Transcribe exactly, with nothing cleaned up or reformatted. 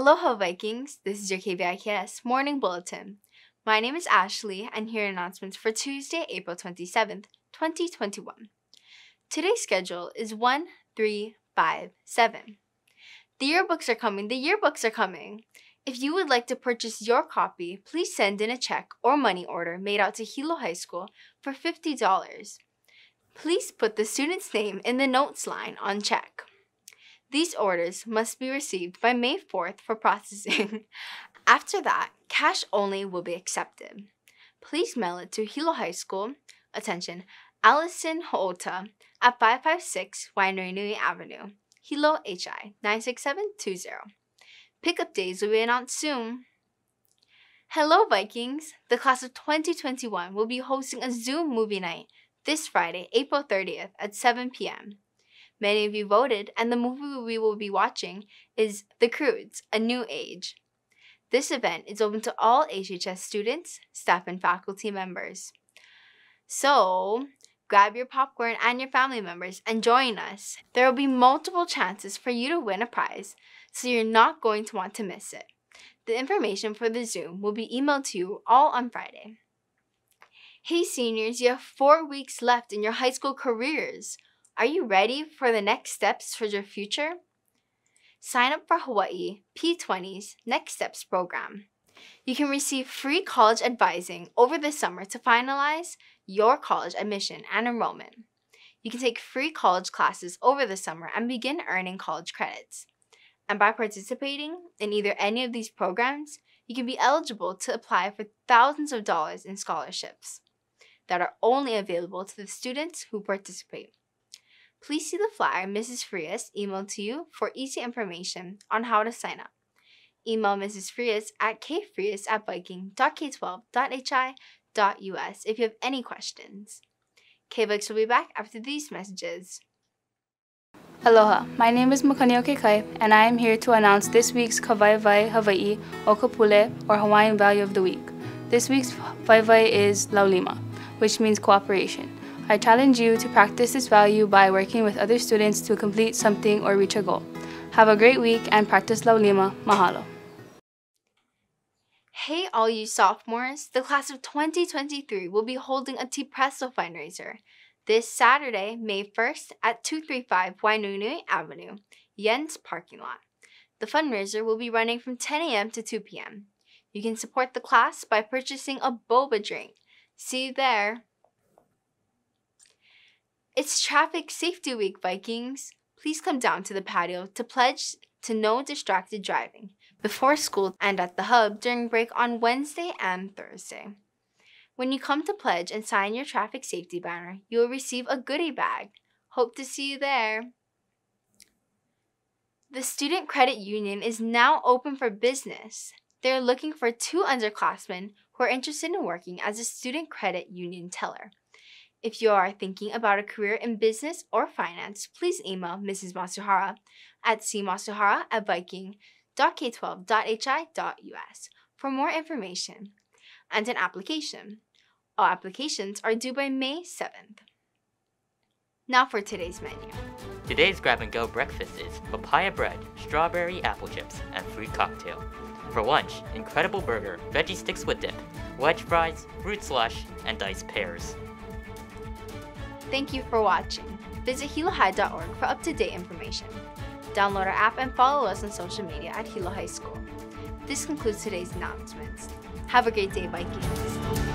Aloha Vikings, this is your K V I K S Morning Bulletin. My name is Ashley and here are announcements for Tuesday, April twenty-seventh, twenty twenty-one. Today's schedule is one, three, five, seven. The yearbooks are coming, the yearbooks are coming! If you would like to purchase your copy, please send in a check or money order made out to Hilo High School for fifty dollars. Please put the student's name in the notes line on check. These orders must be received by May fourth for processing. After that, cash only will be accepted. Please mail it to Hilo High School, attention, Allison Ho'ota at five five six Wainui Nui Avenue, Hilo H I nine six seven two zero. Pickup days will be announced soon. Hello Vikings! The class of twenty twenty-one will be hosting a Zoom movie night this Friday, April thirtieth at seven p m Many of you voted, and the movie we will be watching is The Croods, A New Age. This event is open to all H H S students, staff, and faculty members. So, grab your popcorn and your family members and join us. There will be multiple chances for you to win a prize, so you're not going to want to miss it. The information for the Zoom will be emailed to you all on Friday. Hey seniors, you have four weeks left in your high school careers. Are you ready for the next steps for your future? Sign up for Hawaii P twenty's Next Steps program. You can receive free college advising over the summer to finalize your college admission and enrollment. You can take free college classes over the summer and begin earning college credits. And by participating in either any of these programs, you can be eligible to apply for thousands of dollars in scholarships that are only available to the students who participate. Please see the flyer Missus Frias emailed to you for easy information on how to sign up. Email Missus Frias at kfrias at viking dot k twelve dot h i dot u s if you have any questions. K V I K S will be back after these messages. Aloha, my name is Mukaniokekai and I am here to announce this week's Kawaiwai Hawaii Okapule or Hawaiian Value of the Week. This week's Vaiwai is laulima, which means cooperation. I challenge you to practice this value by working with other students to complete something or reach a goal. Have a great week and practice laulima. Mahalo. Hey all you sophomores, the class of twenty twenty-three will be holding a T-Presso fundraiser this Saturday, May first at two thirty-five Wainuinui Avenue, Yen's parking lot. The fundraiser will be running from ten a m to two p m You can support the class by purchasing a boba drink. See you there! It's Traffic Safety Week, Vikings! Please come down to the patio to pledge to no distracted driving before school and at the hub during break on Wednesday and Thursday. When you come to pledge and sign your traffic safety banner, you will receive a goodie bag. Hope to see you there! The Student Credit Union is now open for business. They are looking for two underclassmen who are interested in working as a Student Credit Union teller. If you are thinking about a career in business or finance, please email Missus Masuhara at cmasuhara at viking dot k twelve dot h i dot u s for more information and an application. All applications are due by May seventh. Now for today's menu. Today's grab-and-go breakfast is papaya bread, strawberry apple chips, and fruit cocktail. For lunch, incredible burger, veggie sticks with dip, wedge fries, fruit slush, and diced pears. Thank you for watching. Visit hilo high dot org for up-to-date information. Download our app and follow us on social media at Hilo High School. This concludes today's announcements. Have a great day, Vikings!